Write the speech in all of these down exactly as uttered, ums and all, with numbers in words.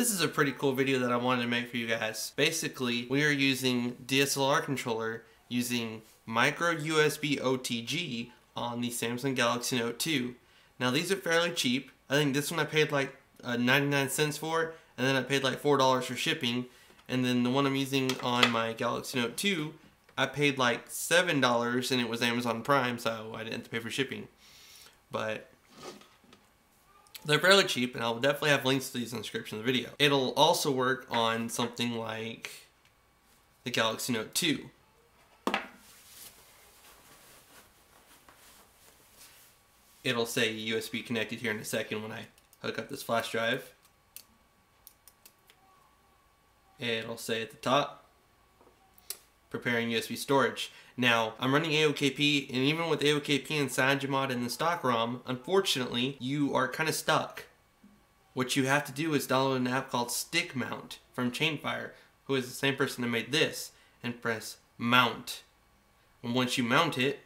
This is a pretty cool video that I wanted to make for you guys. Basically, we are using D S L R controller using micro U S B O T G on the Samsung Galaxy Note two. Now these are fairly cheap. I think this one I paid like uh, ninety-nine cents for, and then I paid like four dollars for shipping. And then the one I'm using on my Galaxy Note two, I paid like seven dollars and it was Amazon Prime, so I didn't have to pay for shipping. But they're fairly cheap, and I'll definitely have links to these in the description of the video. It'll also work on something like the Galaxy Note two. It'll say U S B connected here in a second when I hook up this flash drive. It'll say at the top, preparing U S B storage. Now, I'm running A O K P, and even with A O K P and CyanogenMod in the stock ROM, unfortunately, you are kind of stuck. What you have to do is download an app called Stick Mount from Chainfire, who is the same person that made this, and press Mount. And once you mount it,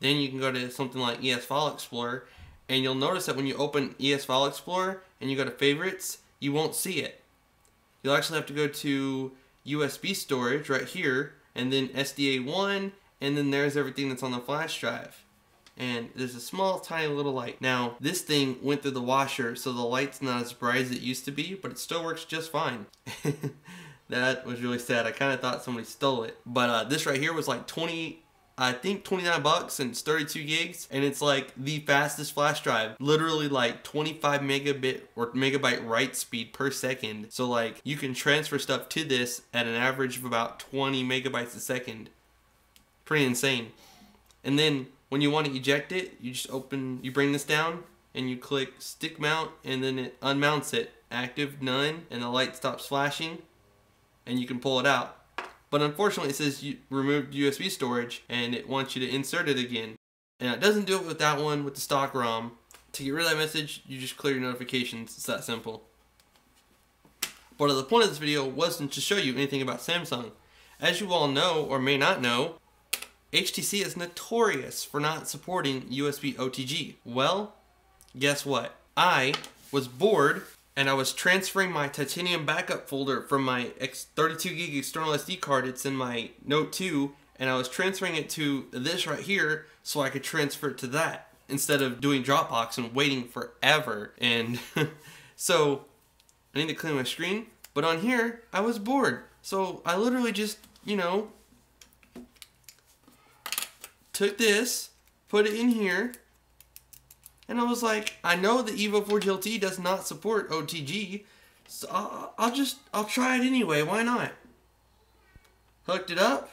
then you can go to something like E S File Explorer, and you'll notice that when you open E S File Explorer and you go to Favorites, you won't see it. You'll actually have to go to U S B storage right here, and then S D A one, and then there's everything that's on the flash drive. And there's a small, tiny little light. Now, this thing went through the washer, so the light's not as bright as it used to be, but it still works just fine. That was really sad. I kind of thought somebody stole it. But uh, this right here was like twenty, I think twenty-nine bucks, and it's thirty-two gigs, and it's like the fastest flash drive, literally like twenty-five megabit or megabyte write speed per second. So like you can transfer stuff to this at an average of about twenty megabytes a second. Pretty insane. And then when you want to eject it, you just open, you bring this down and you click stick mount, and then it unmounts it, active, none, and the light stops flashing and you can pull it out. But unfortunately it says you removed U S B storage and it wants you to insert it again. And it doesn't do it with that one with the stock ROM. To get rid of that message, you just clear your notifications. It's that simple. But the point of this video wasn't to show you anything about Samsung. As you all know or may not know, H T C is notorious for not supporting U S B O T G. Well, guess what? I was bored, and I was transferring my titanium backup folder from my thirty-two gig external S D card, it's in my Note two, and I was transferring it to this right here so I could transfer it to that instead of doing Dropbox and waiting forever. And so I need to clean my screen, but on here I was bored. So I literally just, you know, took this, put it in here, and I was like, I know the Evo four G L T E does not support O T G, so I'll, I'll just, I'll try it anyway, why not? Hooked it up.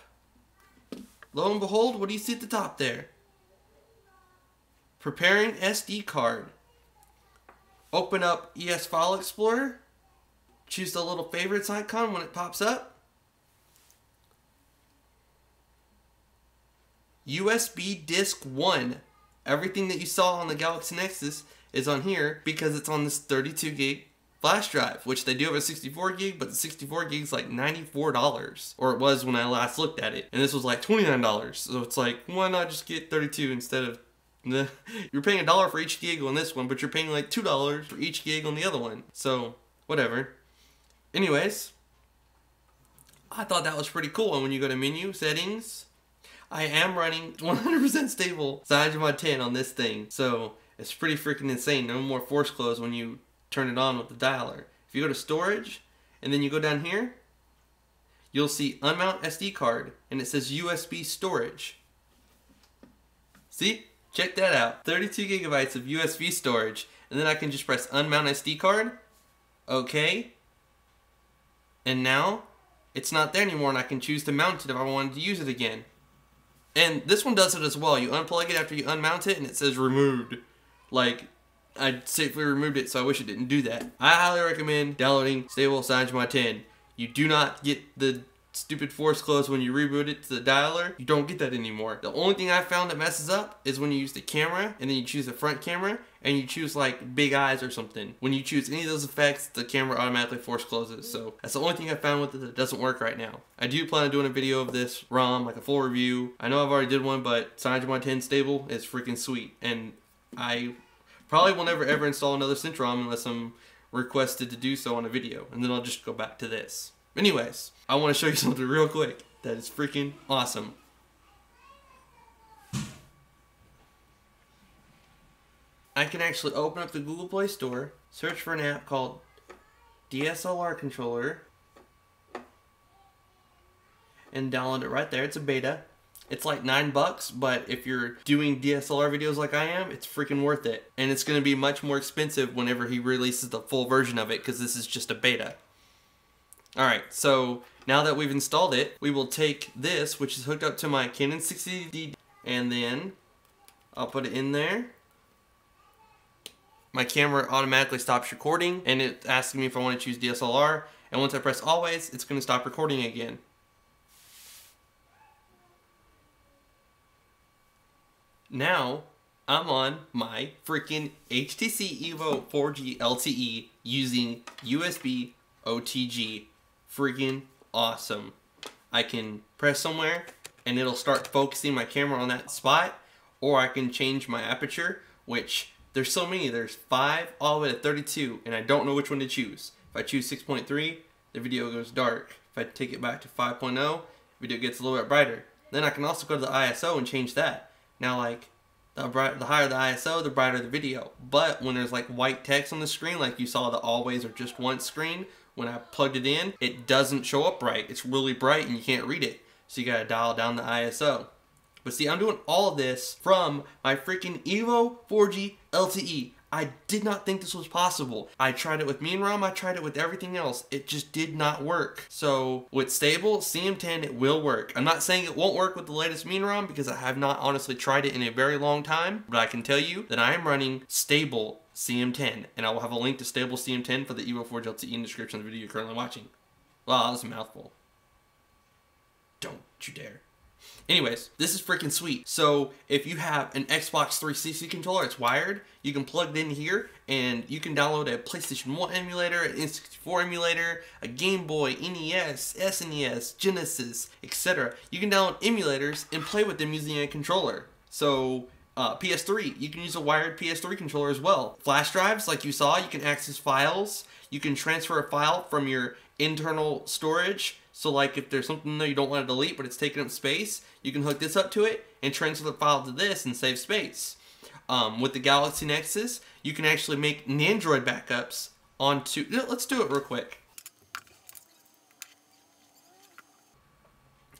Lo and behold, what do you see at the top there? Preparing S D card. Open up E S File Explorer. Choose the little favorites icon when it pops up. U S B disk one. Everything that you saw on the Galaxy Nexus is on here because it's on this thirty-two gig flash drive, which they do have a sixty-four gig, but the sixty-four gig is like ninety-four dollars, or it was when I last looked at it, and this was like twenty-nine dollars. So it's like, why not just get thirty-two instead of the... You're paying a dollar for each gig on this one, but you're paying like two dollars for each gig on the other one. So whatever. Anyways, I thought that was pretty cool. And when you go to menu settings, I am running one hundred percent stable CyanogenMod ten on this thing. So it's pretty freaking insane. No more force close when you turn it on with the dialer. If you go to storage and then you go down here, you'll see unmount S D card and it says U S B storage. See? Check that out. thirty-two gigabytes of U S B storage. And then I can just press unmount S D card. Okay. And now it's not there anymore, and I can choose to mount it if I wanted to use it again. And this one does it as well. You unplug it after you unmount it and it says removed. Like, I safely removed it, so I wish it didn't do that. I highly recommend downloading stable CyanogenMod ten. You do not get the stupid force close when you reboot it to the dialer. You don't get that anymore. The only thing I found that messes up is when you use the camera and then you choose the front camera and you choose like big eyes or something. When you choose any of those effects, the camera automatically force closes. So that's the only thing I found with it that doesn't work right now. I do plan on doing a video of this ROM, like a full review. I know I've already did one, but CyanogenMod ten stable is freaking sweet. And I probably will never ever install another Cinch ROM unless I'm requested to do so on a video, and then I'll just go back to this. Anyways, I want to show you something real quick that is freaking awesome. I can actually open up the Google Play Store, search for an app called D S L R Controller, and download it right there. It's a beta. It's like nine bucks, but if you're doing D S L R videos like I am, it's freaking worth it. And it's gonna be much more expensive whenever he releases the full version of it, because this is just a beta. All right, so now that we've installed it, we will take this, which is hooked up to my Canon sixty D, and then I'll put it in there. My camera automatically stops recording, and it's asking me if I want to choose D S L R. And once I press always, it's gonna stop recording again. Now, I'm on my freaking H T C Evo four G L T E using U S B O T G. Freaking awesome. I can press somewhere and it'll start focusing my camera on that spot, or I can change my aperture, which there's so many. There's five all the way to thirty-two, and I don't know which one to choose. If I choose six point three, the video goes dark. If I take it back to five point oh, the video gets a little bit brighter. Then I can also go to the I S O and change that. Now, like, the, bright, the higher the I S O, the brighter the video. But when there's like white text on the screen, like you saw the always or just once screen, when I plugged it in, it doesn't show up right. It's really bright and you can't read it. So you gotta dial down the I S O. But see, I'm doing all this from my freaking Evo four G L T E. I did not think this was possible. I tried it with me and Rom, I tried it with everything else. It just did not work. So with stable C M ten, it will work. I'm not saying it won't work with the latest me and Rom, because I have not honestly tried it in a very long time, but I can tell you that I am running stable C M ten, and I will have a link to stable C M ten for the Evo four G L T E in the description of the video you're currently watching. Wow, that was a mouthful. Don't you dare. Anyways, this is freaking sweet. So if you have an Xbox three sixty controller, it's wired, you can plug it in here and you can download a PlayStation one emulator, an N sixty-four emulator, a Game Boy, N E S, S N E S, Genesis, et cetera. You can download emulators and play with them using a controller. So uh, P S three, you can use a wired P S three controller as well. Flash drives, like you saw, you can access files. You can transfer a file from your internal storage. So like if there's something that you don't want to delete but it's taking up space, you can hook this up to it and transfer the file to this and save space. Um, with the Galaxy Nexus, you can actually make Nandroid backups onto... Let's do it real quick.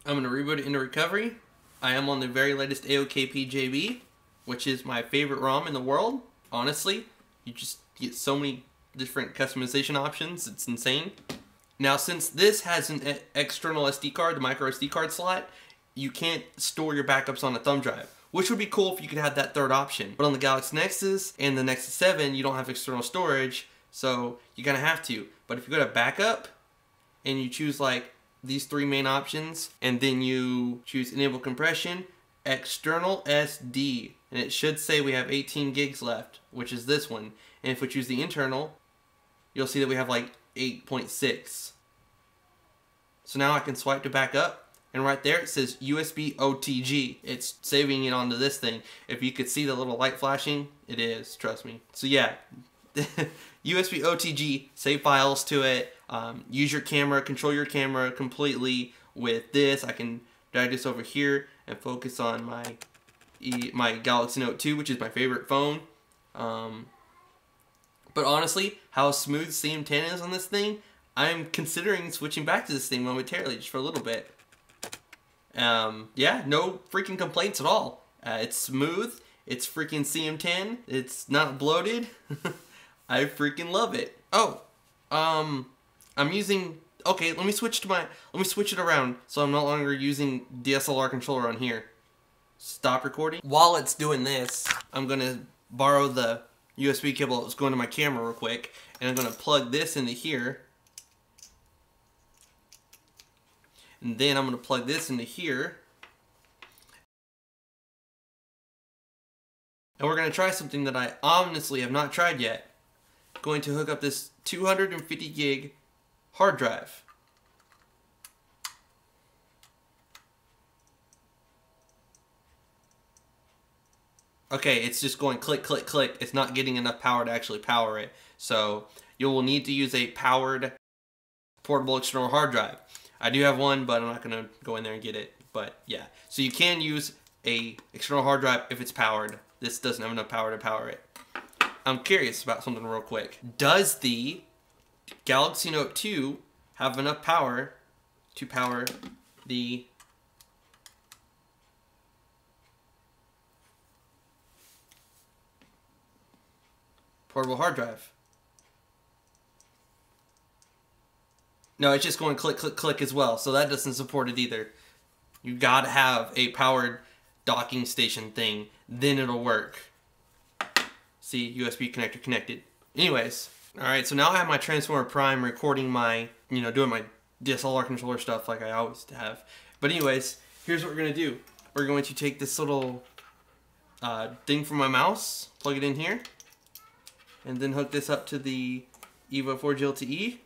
I'm going to reboot it into recovery. I am on the very latest A O K P J B, which is my favorite ROM in the world. Honestly, you just get so many different customization options. It's insane. Now, since this has an external S D card, the micro S D card slot, you can't store your backups on a thumb drive, which would be cool if you could have that third option. But on the Galaxy Nexus and the Nexus seven, you don't have external storage, so you're gonna have to. But if you go to backup and you choose like these three main options, and then you choose enable compression, external S D, and it should say we have eighteen gigs left, which is this one. And if we choose the internal, you'll see that we have like eight point six. So now I can swipe to back up, and right there it says U S B O T G. It's saving it onto this thing. If you could see the little light flashing, it is, trust me. So yeah, U S B O T G, save files to it, um, use your camera, control your camera completely with this. I can drag this over here and focus on my e my Galaxy Note two, which is my favorite phone. Um, But honestly, how smooth C M ten is on this thing, I'm considering switching back to this thing momentarily, just for a little bit. Um, yeah, no freaking complaints at all. Uh, it's smooth, it's freaking C M ten, it's not bloated. I freaking love it. Oh, um, I'm using, okay, let me switch to my, let me switch it around so I'm no longer using D S L R controller on here. Stop recording. While it's doing this, I'm gonna borrow the U S B cable is going to my camera real quick, and I'm going to plug this into here, and then I'm going to plug this into here, and we're going to try something that I honestly have not tried yet. I'm going to hook up this two hundred fifty gig hard drive. Okay, it's just going click, click, click. It's not getting enough power to actually power it. So you will need to use a powered portable external hard drive. I do have one, but I'm not going to go in there and get it. But yeah, so you can use a external hard drive if it's powered. This doesn't have enough power to power it. I'm curious about something real quick. Does the Galaxy Note two have enough power to power the portable hard drive? No, it's just going click, click, click as well. So that doesn't support it either. You gotta have a powered docking station thing. Then it'll work. See, U S B connector connected. Anyways, all right, so now I have my Transformer Prime recording my, you know, doing my D S L R controller stuff like I always have. But anyways, here's what we're gonna do. We're going to take this little uh, thing from my mouse, plug it in here, and then hook this up to the Evo four G L T E.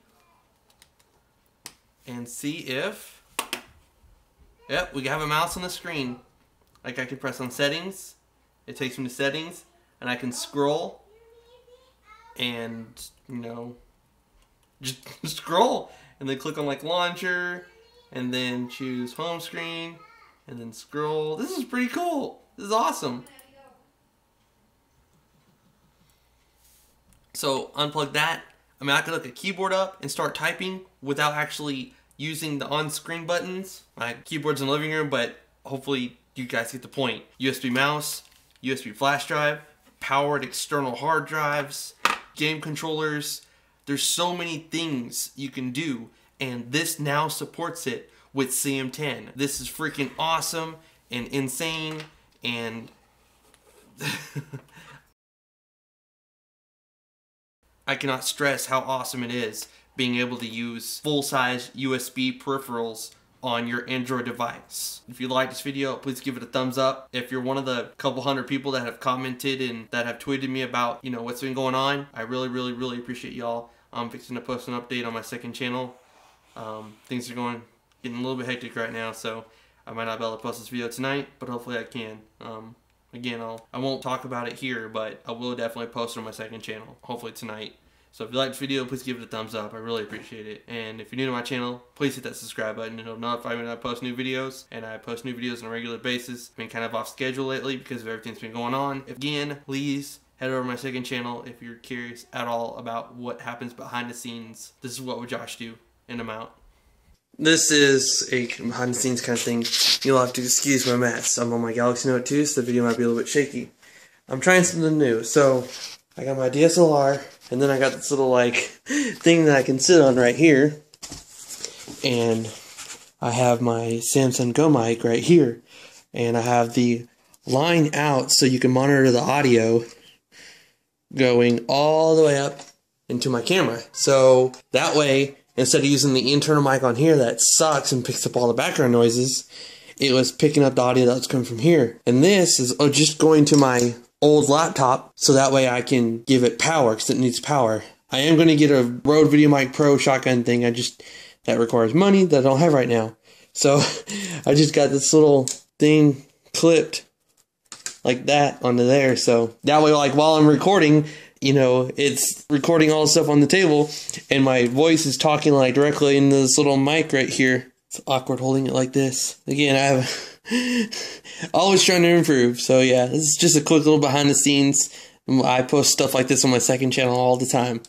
And see if, yep, we have a mouse on the screen. Like I can press on settings, it takes me to settings, and I can scroll and, you know, just scroll. And then click on like launcher, and then choose home screen, and then scroll. This is pretty cool. This is awesome. So unplug that. I mean, I could look a keyboard up and start typing without actually using the on-screen buttons. My keyboard's in the living room, but hopefully you guys get the point. U S B mouse, U S B flash drive, powered external hard drives, game controllers. There's so many things you can do, and this now supports it with C M ten. This is freaking awesome and insane, and I cannot stress how awesome it is being able to use full-size U S B peripherals on your Android device. If you like this video, please give it a thumbs up. If you're one of the couple hundred people that have commented and that have tweeted me about, you know, what's been going on, I really, really, really appreciate y'all. I'm fixing to post an update on my second channel. Um, things are going, getting a little bit hectic right now, so I might not be able to post this video tonight, but hopefully I can. Um, Again, I'll, I won't talk about it here, but I will definitely post it on my second channel, hopefully tonight. So if you liked this video, please give it a thumbs up. I really appreciate it. And if you're new to my channel, please hit that subscribe button. It'll notify me when I post new videos, and I post new videos on a regular basis. I've been kind of off schedule lately because of everything's been going on. Again, please head over to my second channel if you're curious at all about what happens behind the scenes. This is What Would Josh Do, and I'm out. This is a behind the scenes kind of thing. You'll have to excuse my mess. I'm on my Galaxy Note two, so the video might be a little bit shaky. I'm trying something new. So I got my D S L R, and then I got this little like thing that I can sit on right here. And I have my Samsung Go mic right here. And I have the line out so you can monitor the audio going all the way up into my camera. So that way, instead of using the internal mic on here that sucks and picks up all the background noises, it was picking up the audio that was coming from here. And this is just going to my old laptop, so that way I can give it power, because it needs power. I am going to get a Rode VideoMic Pro shotgun thing. I just, that requires money that I don't have right now. So I just got this little thing clipped like that onto there. So that way, like while I'm recording, you know, it's recording all the stuff on the table, and my voice is talking like directly into this little mic right here. It's awkward holding it like this. Again, I have always trying to improve. So yeah, this is just a quick little behind the scenes. I post stuff like this on my second channel all the time.